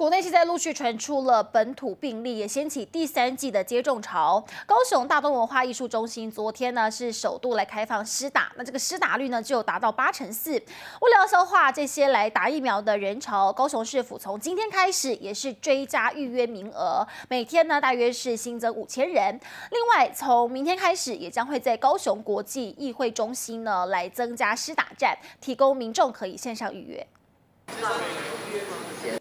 国内现在陆续传出了本土病例，也掀起第三季的接种潮。高雄大东文化艺术中心昨天呢是首度来开放施打，那这个施打率呢就有达到84%。为了消化这些来打疫苗的人潮，高雄市府从今天开始也是追加预约名额，每天呢大约是新增5000人。另外，从明天开始也将会在高雄国际议会中心呢来增加施打站，提供民众可以线上预约。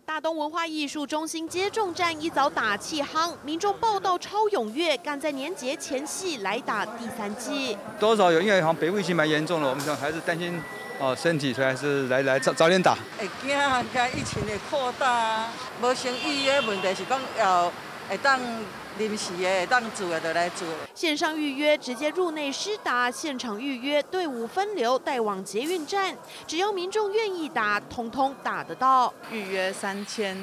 大东文化艺术中心接种站一早打气夯，民众报到超踊跃，赶在年节前夕来打第三剂。多少有，因为好像北部疫情蛮严重的，我们想还是担心身体，所以还是来早点打。会惊啊，惊疫情的扩大，无先预约问题是讲要会当。 临时的当做的就来做，线上预约直接入内施打，现场预约队伍分流带往捷运站，只要民众愿意打，统统打得到。预约3950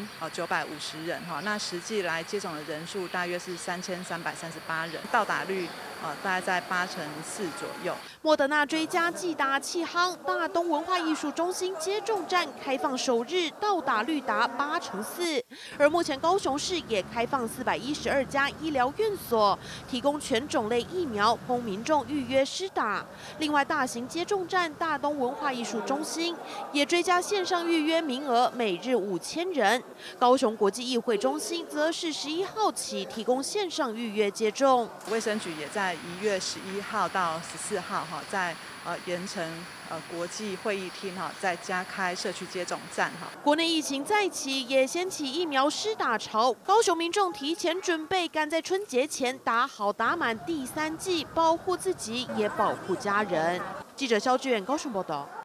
人哈，那实际来接种的人数大约是3338人，到达率大概在84%左右。莫德纳追加技打气夯，大东文化艺术中心接种站开放首日到达率达84%，而目前高雄市也开放412家。 医疗院所提供全种类疫苗，供民众预约施打。另外，大型接种站大东文化艺术中心也追加线上预约名额，每日5000人。高雄国际议会中心则是11号起提供线上预约接种。卫生局也在1月11号到14号哈，在盐城国际会议厅哈，再加开社区接种站哈。国内疫情再起，也掀起疫苗施打潮，高雄民众提前准备赶在春节前打好打满第3剂，保护自己也保护家人。记者肖志远高雄报道。